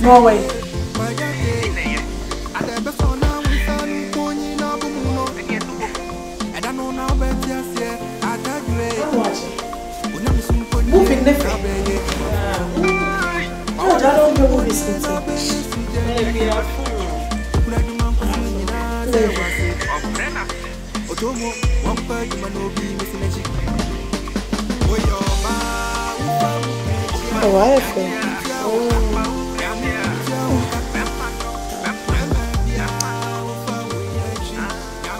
Norway.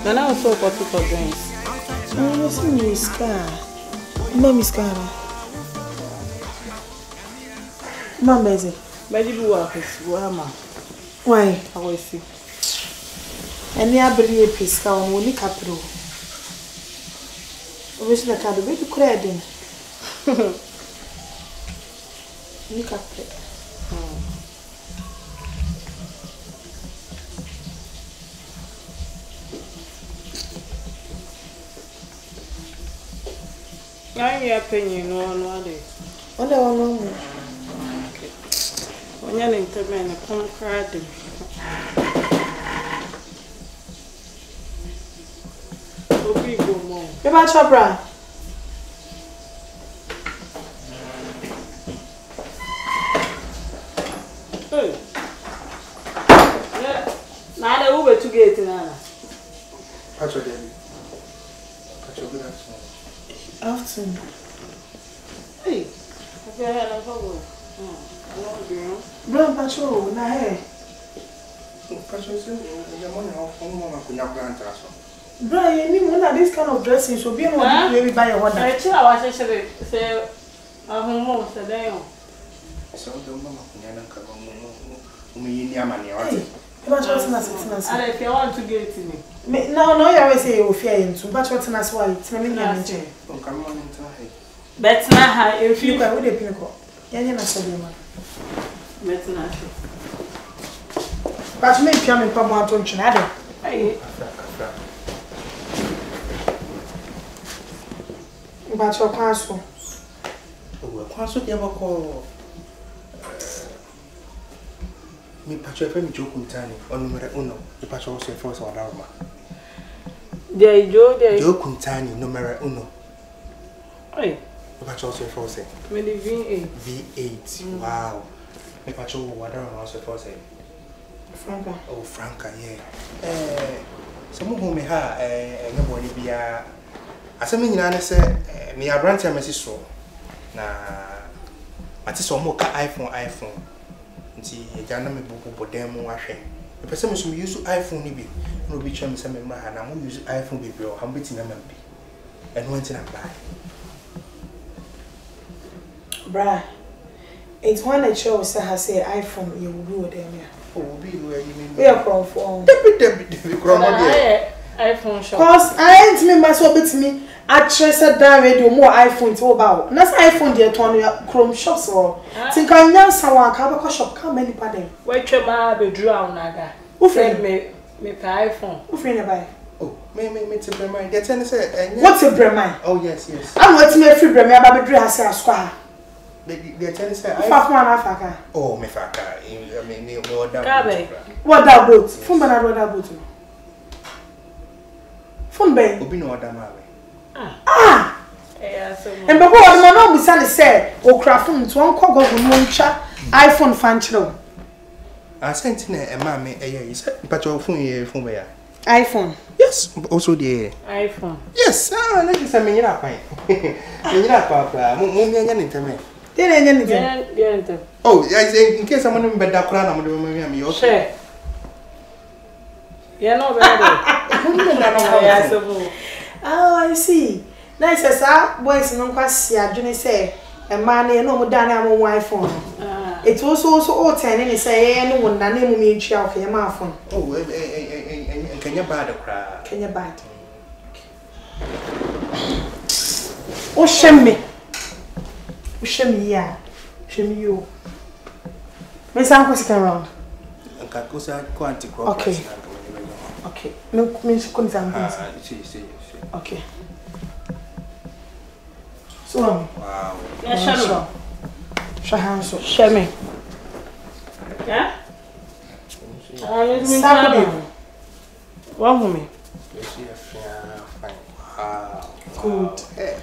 And I also got two drinks. Oh, what's in your scar? Mommy's scar. Mom, busy. Busy, do work. Why? I will see. And I believe a piece of money capital. I wish I could be to credit. You can't. I am paying one day. What do I know? When you're in the man, I come crying. Go be good, mom. Give my chopper. Hey. Yeah. Now they over to get in. Catch your daddy. Catch your good ass. Afternoon. Hey, have you had a bubble? Blood patrol, na hair. Bro, you need one of this kind of dressing, so be one baby by your water. I chill out, I say, I'm home, so damn. So don't mama, if you want to get it to me. No, you always say you fear him too, but what's not why it's not in the come on into her. That's not how you feel. Look, I would have been called. You're not so good. That's not true. But you may come and come out on Chinada. But your counsel. Oh, counsel never called. Me patch up and joke on Tani, or numero uno, the patch also first or Larma. They joke on Tani, numero uno. Hey. Patch also first. Maybe V8. V8, wow. Me patch over water and also first. Franca. Oh, Franca, yeah. Some of whom may have nobody be a. As I mean, I said, me a brand time as it so. Nah, I just saw more iPhone. See, Janam Bobo Bodemo washing. The person who use iPhone, maybe, no be chum some and I won't use iPhone baby or I'm beating them and went in a buy. Bruh, it's one that shows that has said iPhone, you will do it. Oh, be where you mean? We are from phone. Debbie, iPhone shop. Cause I ain't me, my so bit me. I trusted that radio more iPhone to about. That's iPhone dear to Chrome shops or think I know someone can shop. Come many padding. Wait, your baby drew on Naga. Who friend me pay iPhone? Who friend buy? Oh, me to Bremai. They're telling us what's a Bremai? Oh, yes. I'm what's me free Bremai. Baby drew has a square. They're telling us I. Oh, me faka. I mean, me what that boat? Phone banana, what that boat? Phone bank. Obi no other man. Ah! Yeah, so and before my mom said, oh, craft phone to one cog of Muncha iPhone Fanchro. I sent in a mammy a year, but your phone here from where? iPhone. Yes, also the iPhone. Yes, ah, that is a minute up. Minute oh, I say, in case someone remember that crown, I'm going to be okay. You're not ready. Oh, I see. Nice as our boys in Unquasia, Johnny say, a man, no more than our wife on. It was also all ten, and say, anyone that name me chill for your mouth on. Oh, and can you buy the crowd? Can you buy it? Oh, shame me. Shame me, yeah. Shame you. Miss Uncle's come round. Okay. Okay. Miss Kunzam. Ah, see. Okay. So wow. Show hands up. Show me. Yeah? One woman. Good.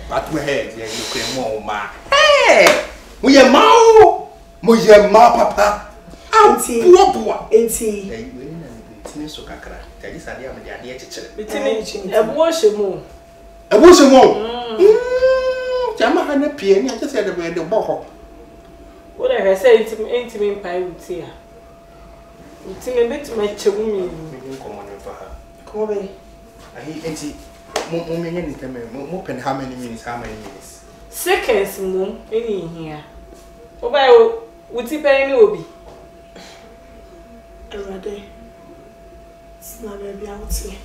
But we have you can hey! We are mau! We are ma papa! Auntie! Auntie! How many minutes? Seconds, mum. Any here? Oba, would you pay any obi? Already. It's not a beauty.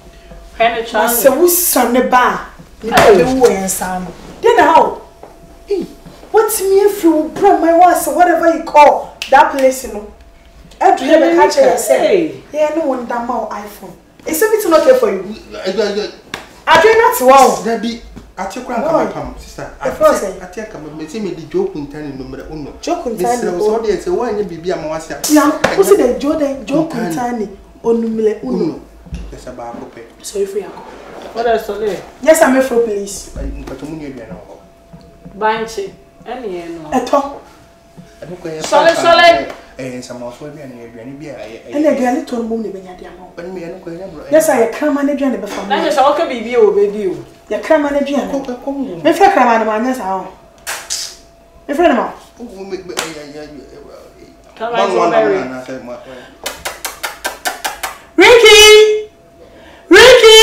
I said, "Who's son of bar?" You know who is son. Then how? What's me if you bring my wife or whatever you call that place? You know. I do have a catch yourself. Yeah, no one damn my iPhone. Is everything okay for you? I do not want. There be. I take one sister. I take me the joke in time number one. Joke in time. There why you be a moasia? Yeah, who said joke in time on number one? Yes, I'm a proper. Sorry for you. What else are there? Yes, I'm a for police. But you need to know. Banche, any no. Eto. Sorry. Some of the and again, told Moon, yes, I come and again before. That is all can be you. The come and again, if I come and man, that's how. If I know, come on, Ricky, Ricky,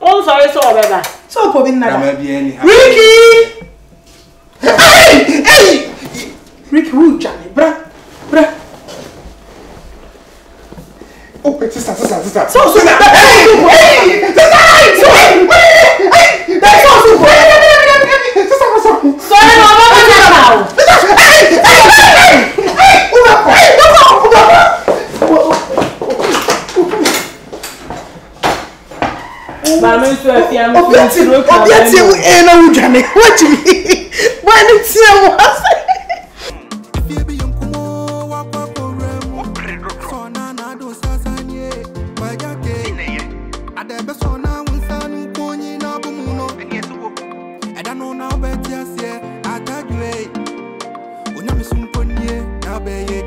oh, sorry, so bad. So, probably never be any Ricky. Hey, hey, Ricky, who, Johnny, bruh. Oh, sister. So, sister. Hey, sister. Hey, that's so sister. Sorry, mama. Hey. What? Baby.